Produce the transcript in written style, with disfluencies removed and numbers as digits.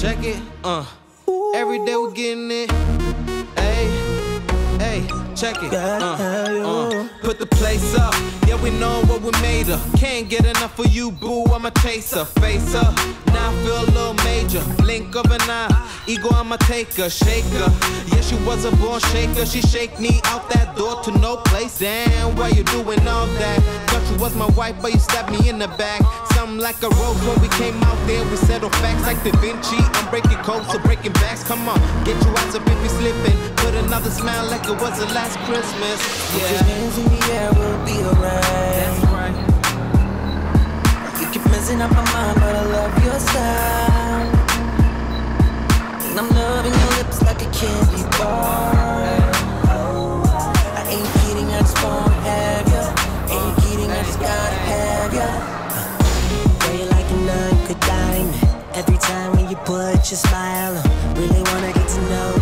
Check it, every day we're getting it. Hey, check it, put the place up. Yeah, we know what we made of. Can't get enough of you, boo. I'ma chase her, face her. Now I feel a little major. Blink of an eye, ego, I'ma take her, shake her. Yeah, she was a born shaker. She shake me out that door to no place. Damn, why you doing all that? Thought you was my wife, but you stabbed me in the back. Something like a rose when we came out there. We settled facts like Da Vinci. I'm breaking codes, so breaking backs. Come on, get you out of if you slipping. Put another smile like it was the last Christmas. Yeah, put your hands in the air, we'll be alright. That's right. You keep messing up my mind, but I love your style. And I'm loving your lips like a candy bar. I ain't kidding, I just wanna have ya. Ain't kidding, I just gotta have ya. Girl, you're like an uncut diamond. Every time when you put your smile on, really wanna get to know